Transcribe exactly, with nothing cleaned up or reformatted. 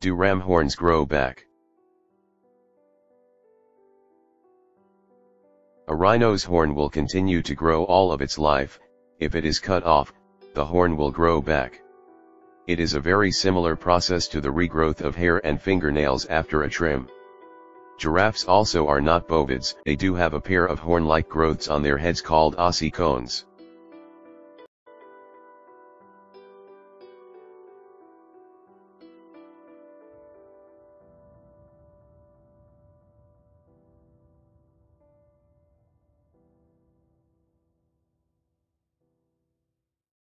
Do ram horns grow back? A rhino's horn will continue to grow all of its life. If it is cut off, the horn will grow back. It is a very similar process to the regrowth of hair and fingernails after a trim. Giraffes also are not bovids. They do have a pair of horn-like growths on their heads called ossicones.